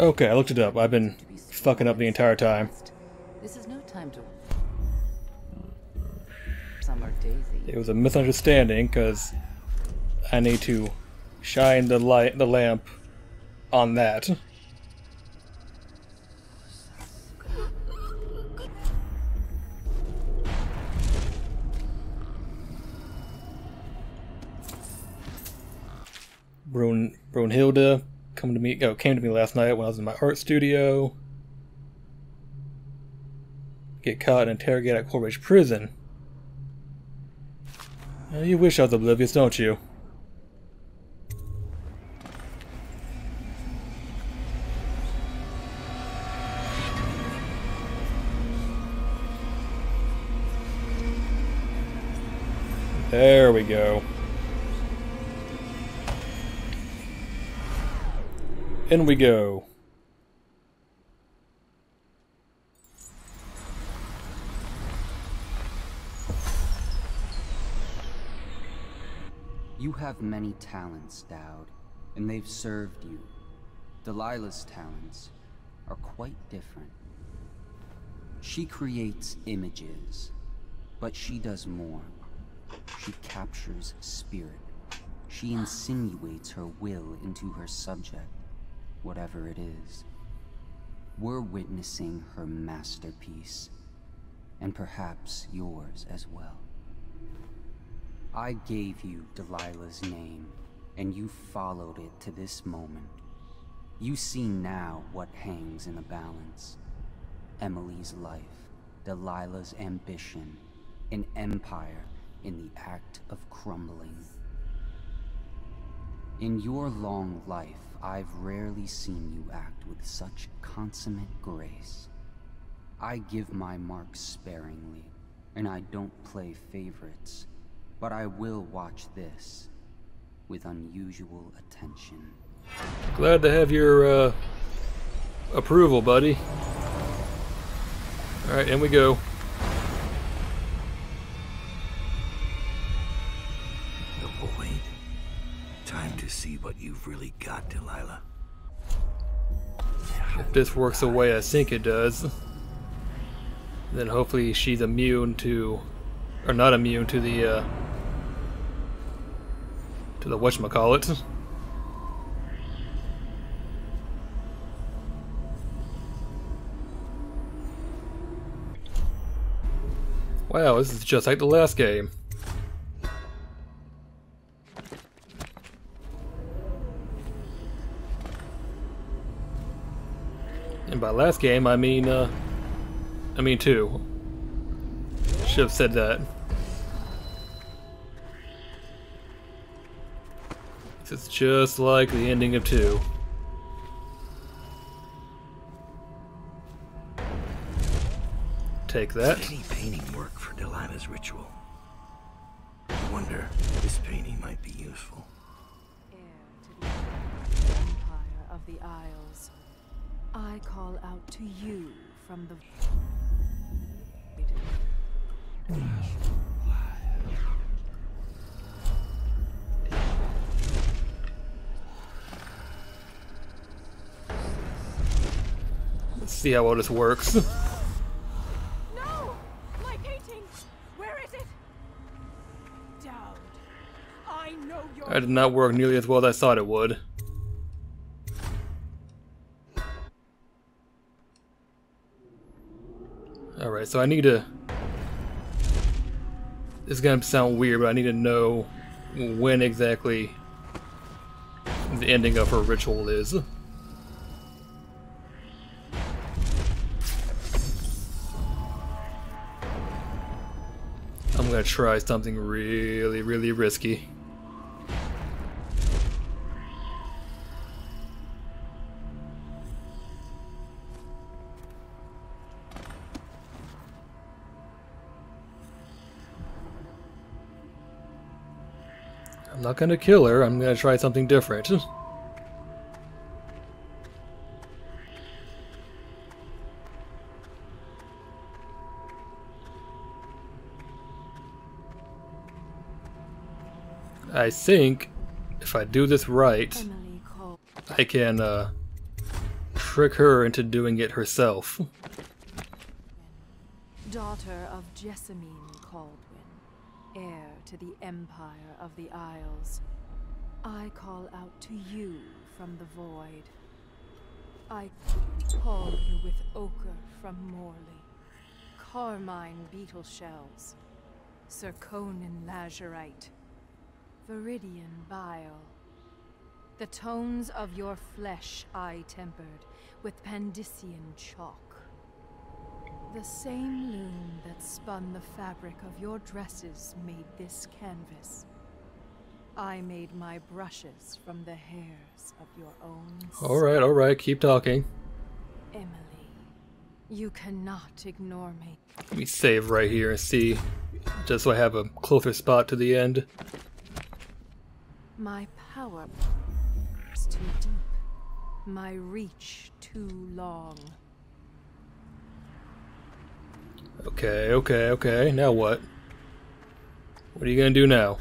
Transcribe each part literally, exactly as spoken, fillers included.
Okay, I looked it up. I've been fucking up the entire time. This is no time to. Summer Daisy. It was a misunderstanding because I need to shine the light, the lamp, on that. Brun Brunhilde come to me. Oh, came to me last night when I was in my art studio. Get caught and interrogated at Coldridge Prison. Well, you wish I was oblivious, don't you? There we go. In we go. You have many talents, Daud, and they've served you. Delilah's talents are quite different. She creates images, but she does more. She captures spirit. She insinuates her will into her subject. Whatever it is, we're witnessing her masterpiece, and perhaps yours as well. I gave you Delilah's name, and you followed it to this moment. You see now what hangs in the balance. Emily's life, Delilah's ambition, an empire in the act of crumbling. In your long life, I've rarely seen you act with such consummate grace. I give my marks sparingly, and I don't play favorites, but I will watch this with unusual attention. Glad to have your uh, approval, buddy. All right, in we go. See what you've really got, Delilah. If this works the way I think it does, then hopefully she's immune to, or not immune to the, uh, to the whatchamacallit. Wow, this is just like the last game. And by last game, I mean, uh, I mean two. Should have said that. It's just like the ending of two. Take that. Any painting work for Delilah's ritual? I wonder if this painting might be useful. Heir to the Empire of the Isles. I call out to you from the... Let's see how well this works. No! My painting! Where is it? Daud, I know your... I did not work nearly as well as I thought it would. Alright, so I need to... This is gonna sound weird, but I need to know when exactly the ending of her ritual is. I'm gonna try something really, really risky. I'm not gonna kill her, I'm gonna try something different. I think if I do this right, I can uh, trick her into doing it herself. Daughter of Jessamine Kaldwin, heir to the Empire of the Isles, I call out to you from the void. I call you with ochre from Morley, carmine beetle shells, zirconin lazurite, viridian bile. The tones of your flesh I tempered with Pandyssian chalk. The same loom that spun the fabric of your dresses made this canvas. I made my brushes from the hairs of your own skin. All right, all right, keep talking. Emily, you cannot ignore me. Let me save right here and see, just so I have a closer spot to the end. My power is too deep, my reach too long. Okay, okay, okay. Now what? What are you gonna do now?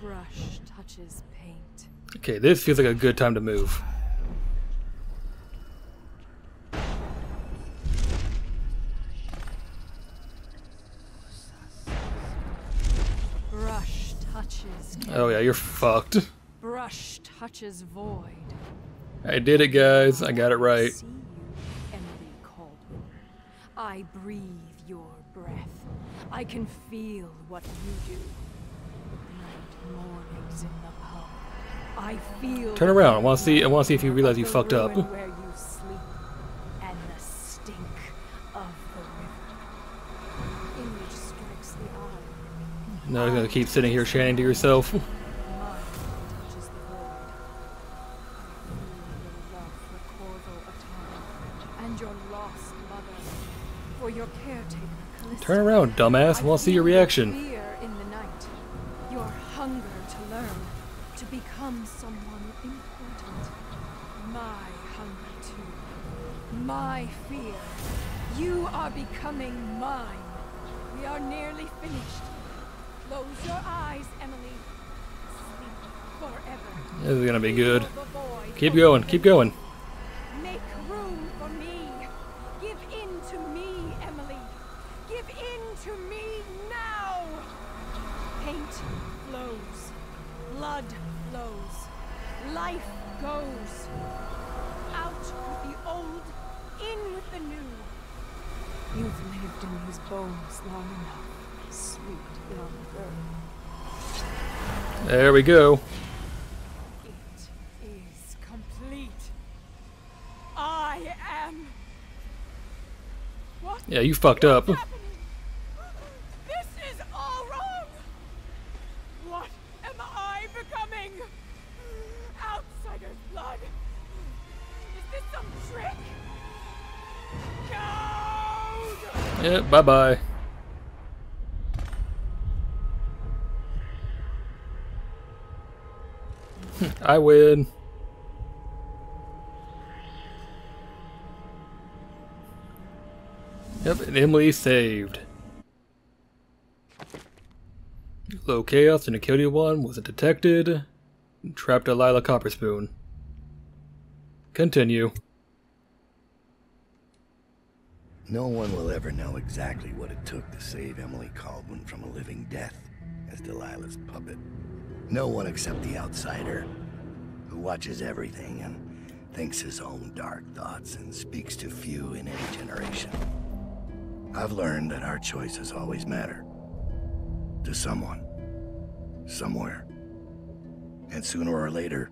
Brush touches paint. Okay, this feels like a good time to move. Brush touches. Oh yeah, you're fucked. Brush touches void. I did it, guys. I got it right. I breathe your breath. I can feel what you do. Night mornings in the pub. I feel. Turn around. I want to see. I want to see if you realize you fucked up. Where you sleep, and the stink of the river. Image strikes the eye. Now you're gonna keep sitting here chanting to yourself. Turn around, dumbass. I want to see your reaction. Fear in the night. Your hunger to learn, to become someone important. My hunger too. My fear. You are becoming mine. We are nearly finished. Close your eyes, Emily. Sleep forever. This is gonna be good. Keep going. Keep going. There we go. It is complete. I am. What? Yeah, you fucked up. Happening? This is all wrong. What am I becoming? Outsider's blood. Is this some trick? Go! Yeah, bye bye. I win. Yep, and Emily saved. Low Chaos and Akelia one wasn't detected. Trapped a Lila Copperspoon. Continue. No one will ever know exactly what it took to save Emily Kaldwin from a living death as Delilah's puppet. No one except the outsider, who watches everything and thinks his own dark thoughts and speaks to few in any generation. I've learned that our choices always matter. To someone. Somewhere. And sooner or later,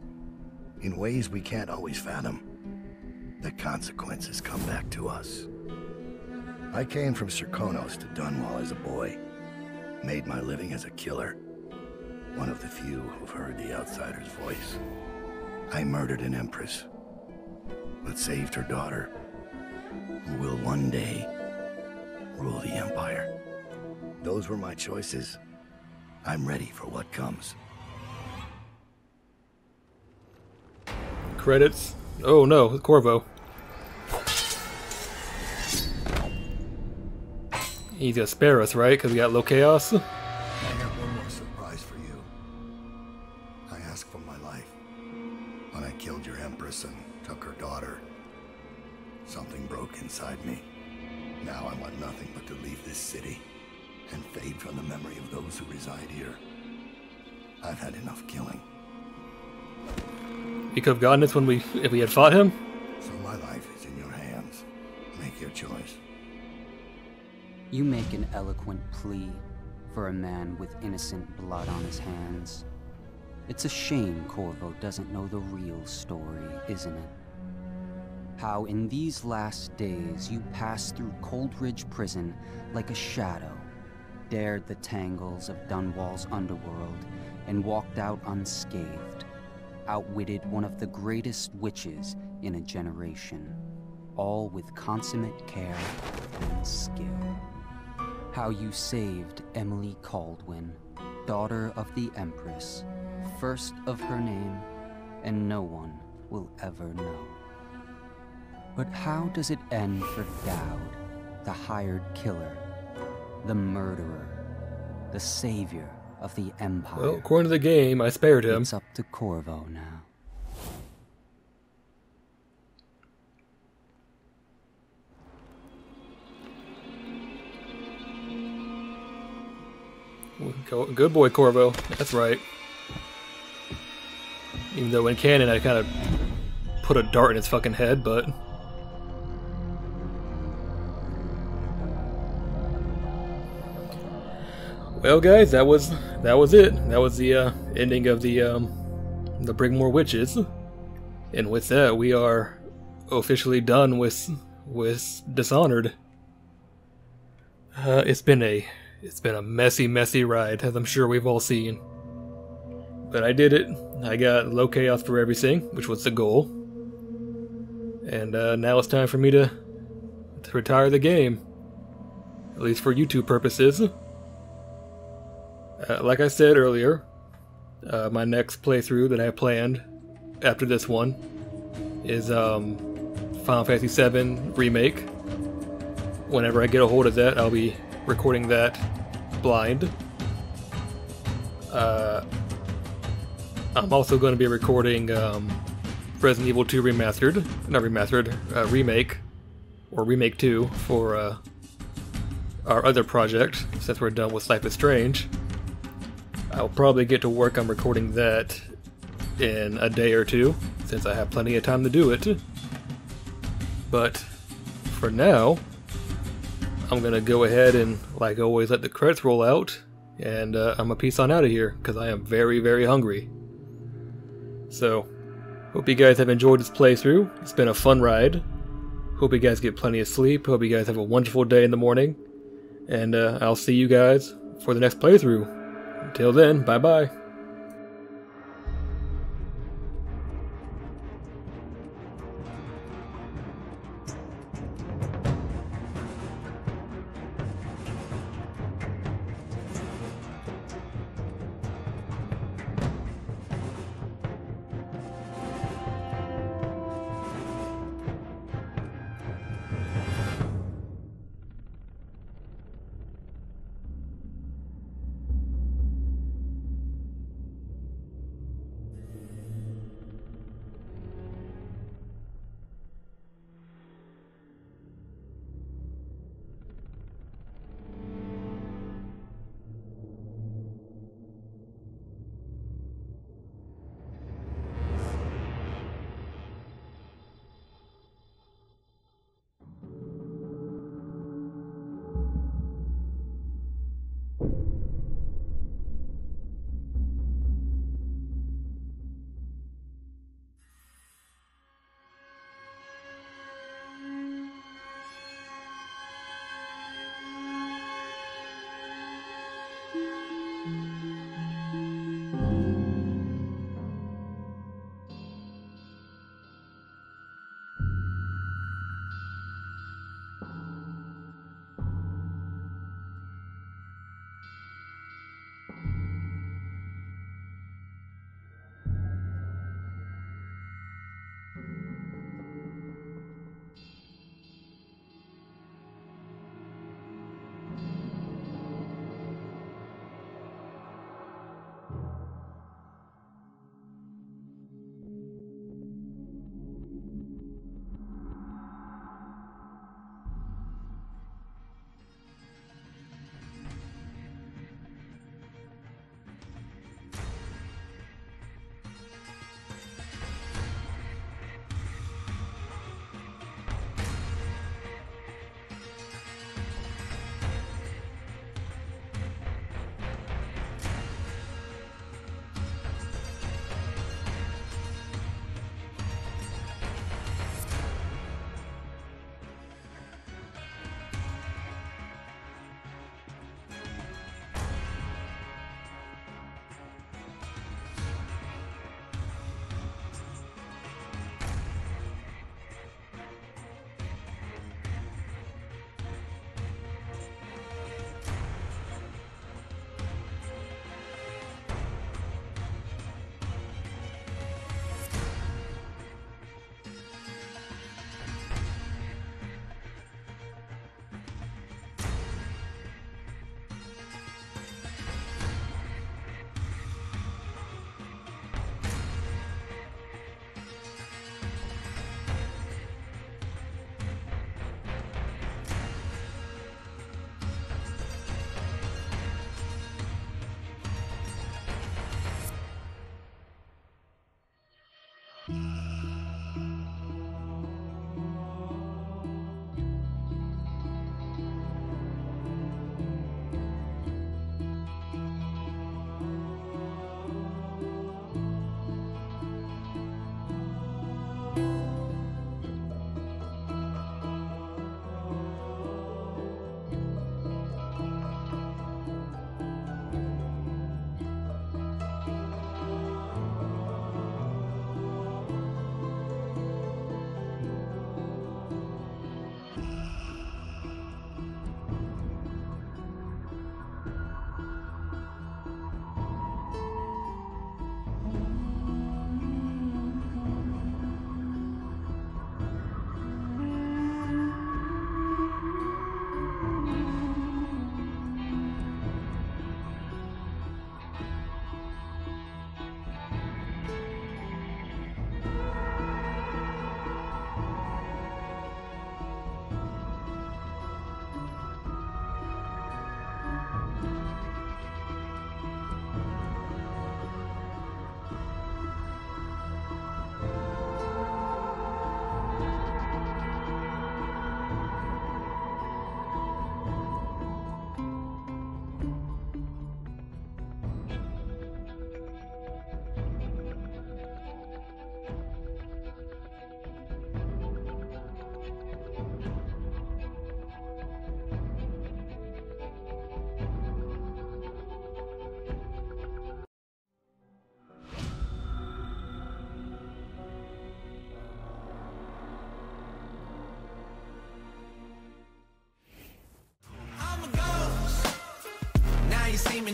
in ways we can't always fathom, the consequences come back to us. I came from Sirkonos to Dunwall as a boy. Made my living as a killer. One of the few who've heard the outsider's voice. I murdered an empress, but saved her daughter, who will one day rule the empire. Those were my choices. I'm ready for what comes. Credits. Oh no, Corvo. He's gonna spare us, right? Because we got Low Chaos. I have one more surprise for you. I ask for my life. when I killed your Empress and took her daughter. Something broke inside me. Now I want nothing but to leave this city and fade from the memory of those who reside here. I've had enough killing. You could have gotten it when we, if we had fought him? So my life is in your hands. Make your choice. You make an eloquent plea for a man with innocent blood on his hands. It's a shame Corvo doesn't know the real story, isn't it? How in these last days you passed through Coldridge Prison like a shadow, dared the tangles of Dunwall's underworld, and walked out unscathed, outwitted one of the greatest witches in a generation, all with consummate care and skill. How you saved Emily Kaldwin, daughter of the Empress, first of her name, and no one will ever know. But how does it end for Daud, the hired killer, the murderer, the savior of the Empire? Well, according to the game, I spared him. It's up to Corvo now. Good boy, Corvo. That's right. Even though in canon I kind of put a dart in his fucking head, but... Well, guys, that was that was it. That was the uh, ending of the um, the Brigmore Witches, and with that, we are officially done with with Dishonored. Uh, it's been a it's been a messy, messy ride, as I'm sure we've all seen. But I did it. I got low chaos for everything, which was the goal. And uh, now it's time for me to to retire the game, at least for YouTube purposes. Uh, like I said earlier, uh, my next playthrough that I planned after this one is um, Final Fantasy seven Remake. Whenever I get a hold of that, I'll be recording that blind. Uh, I'm also going to be recording um, Resident Evil two Remastered, not Remastered, uh, Remake, or Remake two for uh, our other project, since we're done with Life is Strange. I'll probably get to work on recording that in a day or two, since I have plenty of time to do it. But for now, I'm gonna go ahead and, like always, let the credits roll out, and uh, I'm gonna peace on out of here, because I am very, very hungry. So, hope you guys have enjoyed this playthrough. It's been a fun ride. Hope you guys get plenty of sleep. Hope you guys have a wonderful day in the morning. And uh, I'll see you guys for the next playthrough. Until then, bye-bye.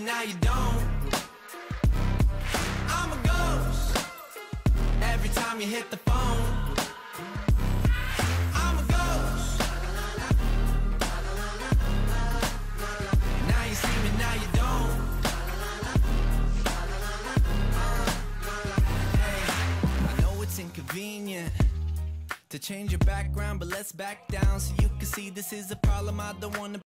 Now you don't. I'm a ghost. Every time you hit the phone. I'm a ghost. Now you see me, now you don't. Hey, I know it's inconvenient to change your background, but let's back down so you can see this is a problem I don't want to